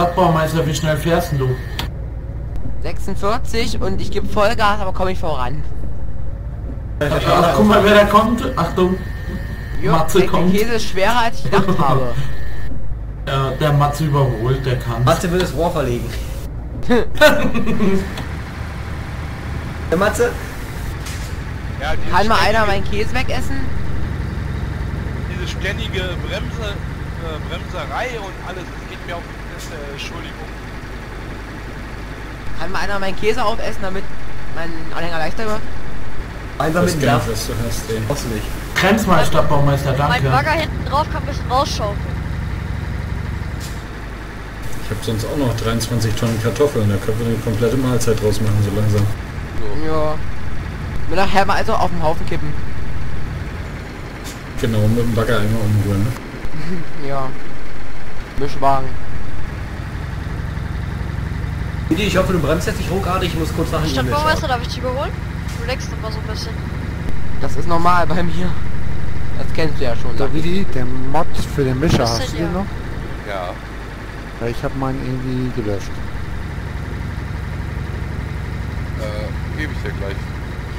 Stadtbaumeister, wie schnell fährst du? 46 und ich gebe Vollgas, aber komme ich voran. Ach, guck mal, wer da kommt. Achtung. Jo, Matze kommt. Der Käse ist schwerer, als ich gedacht habe. Der Matze überholt, der kann. Matze will das Rohr verlegen. Der Matze? Ja, kann mal einer meinen Käse wegessen? Diese ständige Bremserei und alles, das geht mir auf die Fresse, Entschuldigung. Kann mal einer meinen Käse aufessen, damit mein Anhänger leichter wird? Einfach mit dem Glas. Das du hast den. Grenz mal, Stadtbaumeister, danke. Mein Bagger hinten drauf kann ein bisschen rausschaufeln. Ich hab sonst auch noch 23 Tonnen Kartoffeln, da können wir eine komplette Mahlzeit draus machen, so langsam. Ja. Mit nachher mal also auf dem Haufen kippen. Genau, mit dem Bagger einmal umrühren, ne? Ja. Mischwagen. Ich hoffe, du bremst jetzt nicht ruckartig, ich muss kurz nach hinten. Stadtbaumeister, darf ich dich überholen? Du leckst immer so ein bisschen. Das ist normal bei mir. Das kennst du ja schon. Da wie der Mod für den Mischer, hast du den noch? Ja. Ja, ich habe meinen irgendwie gelöscht. Gebe ich dir gleich.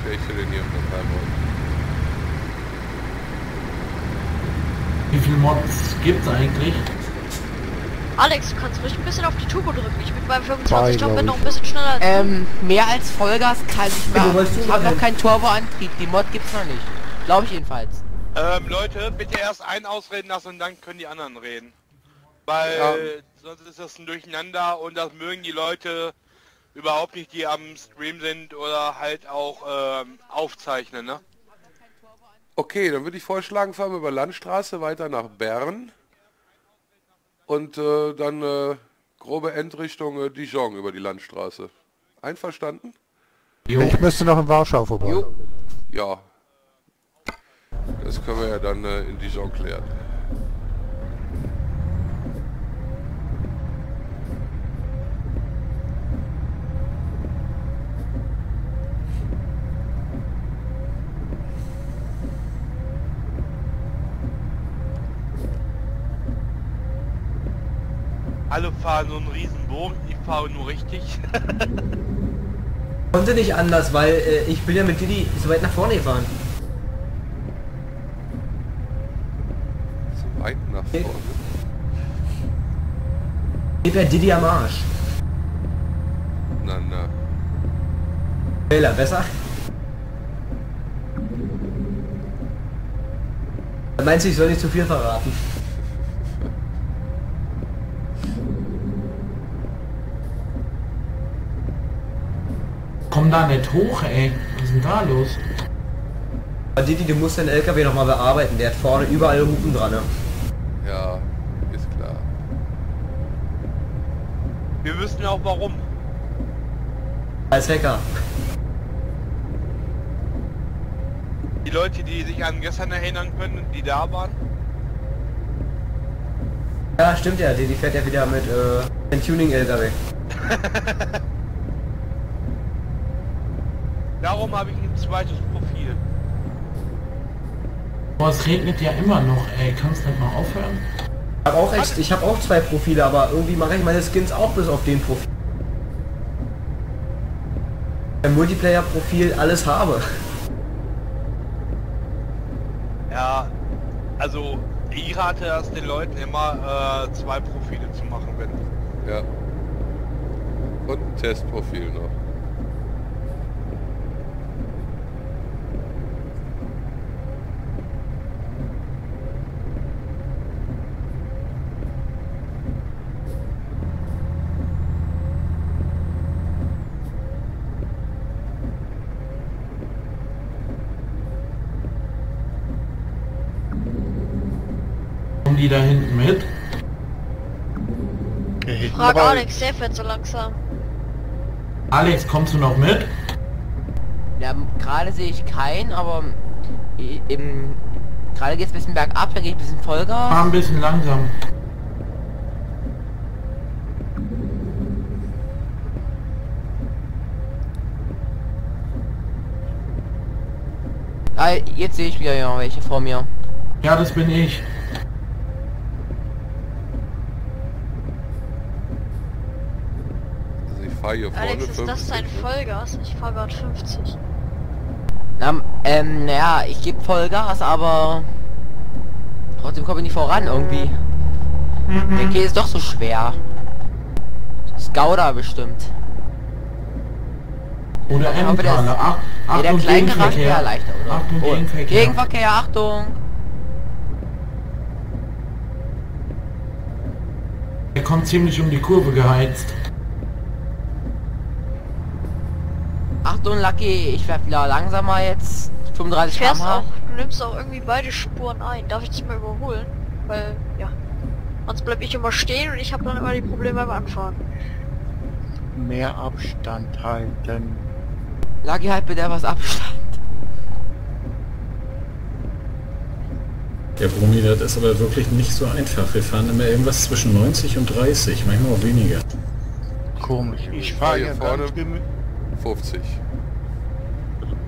Stell ich dir den hier auf den Timer. Wie viele Mods gibt's eigentlich? Alex, du kannst ruhig ein bisschen auf die Turbo drücken. Ich bin beim 25 Top, bin noch ein bisschen schneller. Mehr als Vollgas kann ich machen. Ich habe noch keinen Turboantrieb. Die Mod gibt's noch nicht. Glaube ich jedenfalls. Leute, bitte erst einen ausreden lassen und dann können die anderen reden. Weil sonst ist das ein Durcheinander und das mögen die Leute überhaupt nicht, die am Stream sind oder halt auch aufzeichnen, ne? Okay, dann würde ich vorschlagen, fahren wir über Landstraße weiter nach Bern. Und dann grobe Endrichtung Dijon über die Landstraße. Einverstanden? Jo. Ich müsste noch in Warschau vorbei. Jo. Ja. Das können wir ja dann in Dijon klären. Alle fahren so einen Riesenbogen, ich fahre nur richtig. Konnte nicht anders, weil ich bin ja mit Didi so weit nach vorne gefahren. So weit nach vorne? Ich bin ja Didi am Arsch. Na, na. Wähler, besser? Meinst du, ich soll nicht zu viel verraten? Komm da nicht hoch, ey. Was ist denn da los? Didi, du musst den LKW nochmal bearbeiten. Der hat vorne überall Hupen dran, ne? Ja, ist klar. Wir wissen auch warum. Als Hacker. Die Leute, die sich an gestern erinnern können und die da waren. Ja, stimmt ja. Didi fährt ja wieder mit dem Tuning-LKW. Darum habe ich ein zweites Profil. Boah, es regnet ja immer noch, ey. Kannst nicht mal aufhören? Ich habe auch, hab auch zwei Profile, aber irgendwie mache ich meine Skins auch bis auf den Profil. Ein Multiplayer-Profil alles habe. Ja, also ich rate das den Leuten immer, zwei Profile zu machen, wenn... Ja. Und ein Testprofil noch. Die da hinten mit? Okay, frag Alex, der fährt so langsam. Alex, kommst du noch mit? Ja, gerade sehe ich keinen, aber eben gerade geht es ein bisschen bergab, da geht ein bisschen Vollgas. Fahr ein bisschen langsam. Ah, jetzt sehe ich wieder ja, welche vor mir. Ja, das bin ich. fahr hier vorne Alex, ist 50. Das dein Vollgas? Ich fahr grad 50. Na, naja, ich gebe Vollgas, aber trotzdem komme ich nicht voran irgendwie. Der Käse ist doch so schwer. Das ist Gouda bestimmt. Oder ich hoffe, der ist, ja, der kleine Rasch wäre leichter, oder? Achtung, oh, Gegenverkehr. Gegenverkehr, Achtung! Er kommt ziemlich um die Kurve geheizt. Achtung, Lucky, ich werde wieder langsamer jetzt. 35 km/h. Du nimmst auch irgendwie beide Spuren ein. Darf ich dich mal überholen? Weil, ja. Sonst bleib ich immer stehen und ich habe dann immer die Probleme beim Anfahren. Mehr Abstand halten. Lucky, halt bitte etwas Abstand. Der Brummi, das ist aber wirklich nicht so einfach. Wir fahren immer irgendwas zwischen 90 und 30, manchmal auch weniger. Komisch. Ich fahre hier vorne 50.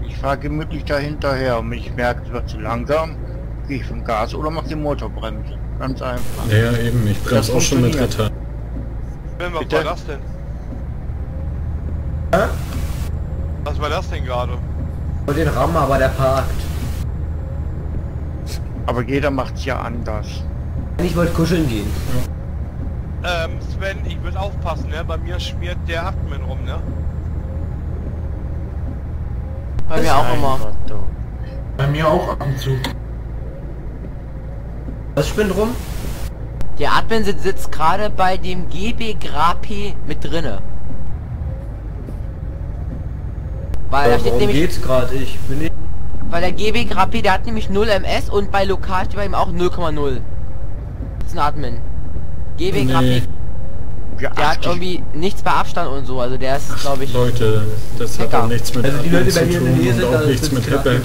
Ich fahre gemütlich dahinterher und ich merke, es wird zu langsam. Gehe ich vom Gas oder mache die Motorbremse. Ganz einfach. Ja, eben. Ich bremse auch schon mit Ritter. Was war das denn? Hä? Was war das denn gerade? Und den Rammer, aber der parkt. Aber jeder macht's ja anders. Ich wollte kuscheln gehen. Ja. Sven, ich will aufpassen, ne? Bei mir schmiert der Hackmann rum, ne? Bei mir auch immer. Bei mir auch ab und zu. Was spinnt rum? Der Admin sitzt gerade bei dem GB Grapi mit drinne. Weil da steht nämlich, geht's gerade? Ich bin nicht. Weil der GB Grapi, der hat nämlich 0 MS und bei Lokal steht bei ihm auch 0,0. Das ist ein Admin. GB Grapi. Der hat irgendwie nichts bei Abstand und so, also der ist, glaube ich... Leute, das hat auch nichts mit Admin zu tun und auch nichts mit Heppe.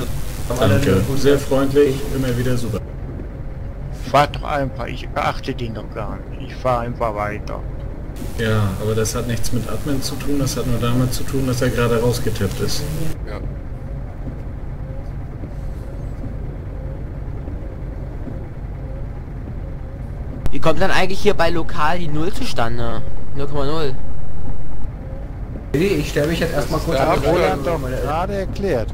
Danke. Sehr freundlich, immer wieder super. Fahrt doch einfach, ich beachte den doch gar nicht. Ich fahre einfach weiter. Ja, aber das hat nichts mit Admin zu tun, das hat nur damit zu tun, dass er gerade rausgetippt ist. Ja. Wie kommt dann eigentlich hier bei Lokal die 0 zustande? 0,0. Ich stelle mich jetzt erstmal kurz an die Rolle. Gerade erklärt.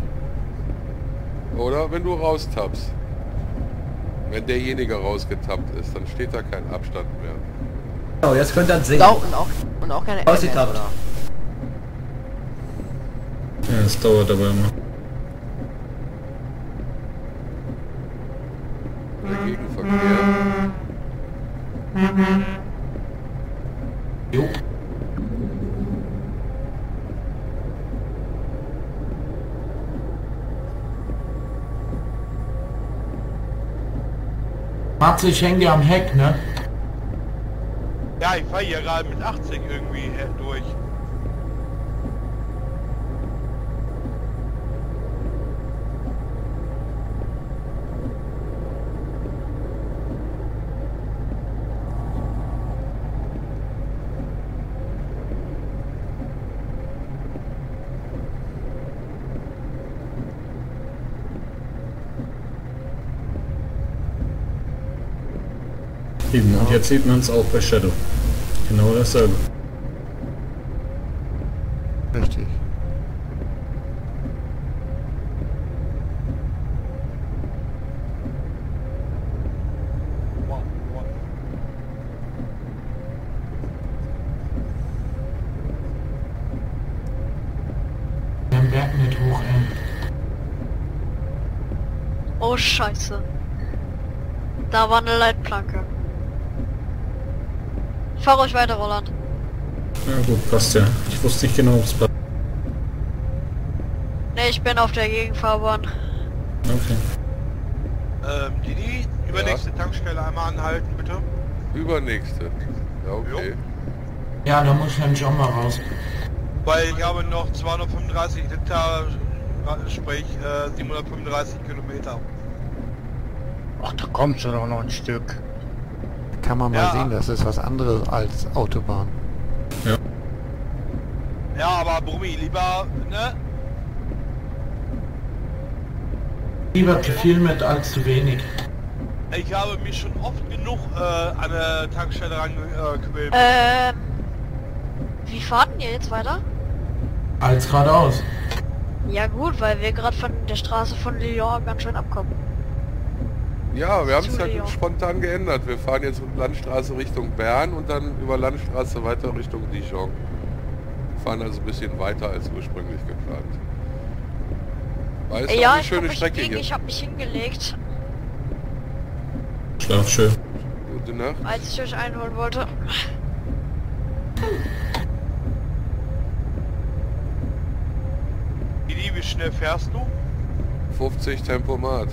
Oder wenn du raustappst. Wenn derjenige rausgetappt ist, dann steht da kein Abstand mehr. Genau, jetzt könnt ihr sehen. Und auch keine Ausgetappt. Ja, es dauert aber immer. Der Gegenverkehr. Jo. Matze, ich hänge dir am Heck, ne? Ja, ich fahre hier gerade mit 80 irgendwie durch. Und jetzt sieht man es auch bei Shadow. Genau dasselbe. Richtig. Dann Berg nicht hoch, ey. Oh Scheiße. Da war eine Leitplanke. Fahr euch weiter, Roland. Na gut, passt ja. Ich wusste nicht genau, ob es passt. Ne, ich bin auf der Gegenfahrbahn. Okay. Didi, übernächste Tankstelle einmal anhalten, bitte. Übernächste? Ja, okay. Jo. Ja, da muss ich nämlich auch mal raus. Weil ich habe noch 235 Liter, sprich 735 Kilometer. Ach, da kommst du doch noch ein Stück. Kann man mal sehen, das ist was anderes als Autobahn. Ja. Ja, aber Brummi, lieber, ne? Lieber zu viel mit als zu wenig. Ich habe mich schon oft genug an eine Tankstelle rangequält. Wie fahrt ihr jetzt weiter? Als geradeaus. Ja gut, weil wir gerade von der Straße von Lyon ganz schön abkommen. Ja, wir haben es halt spontan geändert. Wir fahren jetzt Landstraße Richtung Bern und dann über Landstraße weiter Richtung Dijon. Wir fahren also ein bisschen weiter als ursprünglich geplant. Weißt du, ja, eine schöne Strecke hier. Ich habe mich hingelegt. Schlaf schön. Gute Nacht. Als ich euch einholen wollte. Wie schnell fährst du? 50 Tempomat.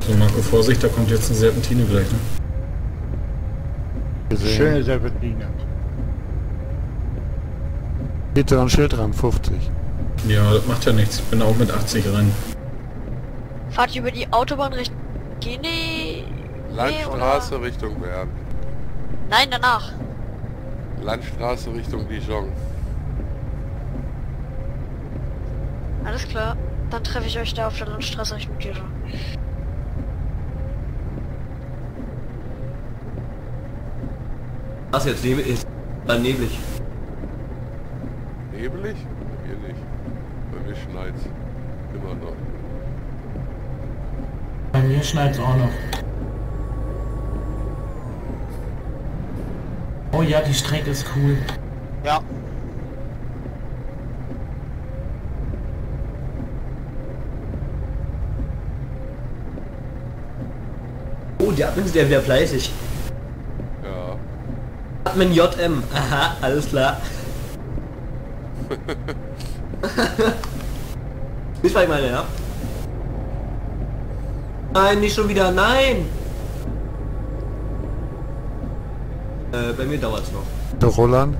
So, Marco, Vorsicht, da kommt jetzt eine Serpentine gleich, ne? Gesehen. Schöne Serpentine. Bitte an Schild ran, 50. Ja, das macht ja nichts. Ich bin auch mit 80 rein. Fahrt über die Autobahn Richtung Guinea? Landstraße oder? Richtung Bern. Nein, danach. Landstraße Richtung Dijon. Alles klar, dann treffe ich euch da auf der Landstraße Richtung Dijon. Was jetzt neblig ist? Dann neblig. Nebelig? Hier nicht. Bei mir schneit's. Immer noch. Bei mir schneit's auch noch. Oh ja, die Strecke ist cool. Ja. Oh, der Admin ist ja wieder fleißig. Ja. Admin JM. Aha, alles klar. Nicht, was ich meine, ja? Nein, nicht schon wieder, nein! Bei mir dauert's noch. Der Roland?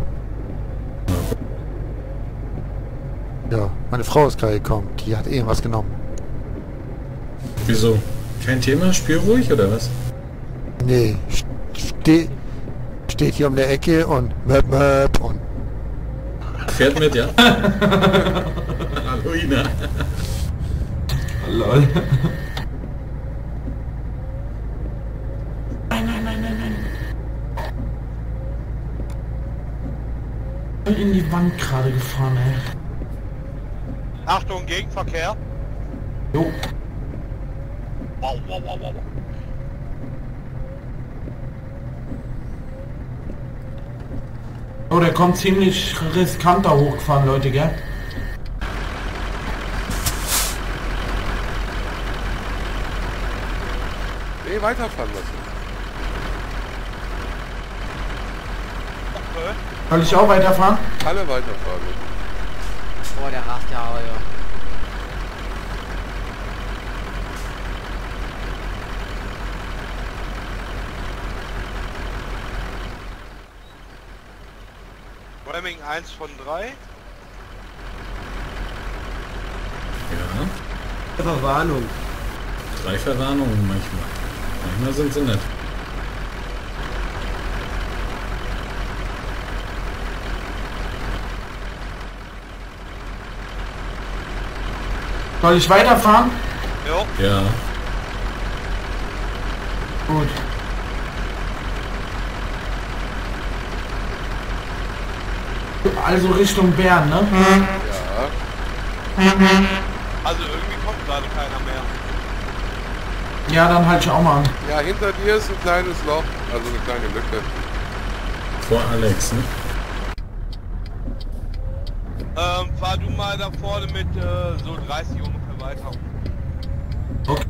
Ja, meine Frau ist gerade gekommen, die hat eben was genommen. Wieso? Kein Thema? Spiel ruhig oder was? Nee, steht hier um der Ecke und möp und... Fährt mit, ja? Hallo Ina. Hallo. Nein. In die Wand gerade gefahren, ey. Achtung, Gegenverkehr. Jo. Wow. Oh, der kommt ziemlich riskant da hochgefahren, Leute, gell? Nee, weiterfahren lassen. Okay. Soll ich auch weiterfahren? Alle weiterfahren. Boah, der rast ja aber, ja. Framing 1 von 3. Ja. Verwarnung. 3 Verwarnungen manchmal. Manchmal sind sie nett. Soll ich weiterfahren? Jo. Ja. Gut. Also Richtung Bern, ne? Ja. Also irgendwie kommt gerade keiner mehr. Ja, dann halt ich auch mal an. Ja, hinter dir ist ein kleines Loch, also eine kleine Lücke. Vor Alex, ne? Fahr du mal da vorne mit so 30 ungefähr weiter. Okay.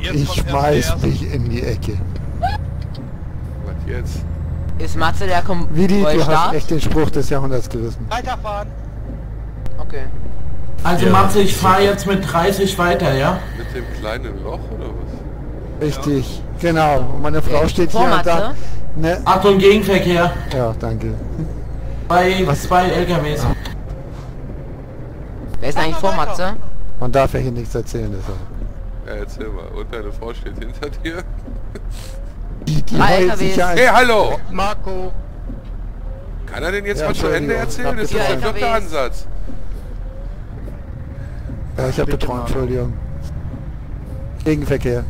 Ich schmeiß dich in die Ecke. Was jetzt? Ist Matze, der kommt... Vidi, du hast echt den Spruch des Jahrhunderts gerissen. Weiterfahren! Okay. Also ja, Matze, ich fahre jetzt mit 30 weiter, ja? Mit dem kleinen Loch, oder was? Richtig, ja. Genau. Und meine Frau steht hier Matze. Und sagt... Ne? Achtung, Gegenverkehr! Ja, danke. Bei zwei LKWs. Ah. Wer ist eigentlich vor Matze? Man darf ja hier nichts erzählen, deshalb. Ja, erzähl mal. Und deine Frau steht hinter dir? Die hey, hallo! Marco! Kann er denn jetzt mal zu Ende erzählen? Das ist der dritte Ansatz. Ja, ich hab geträumt, Entschuldigung. Gegenverkehr.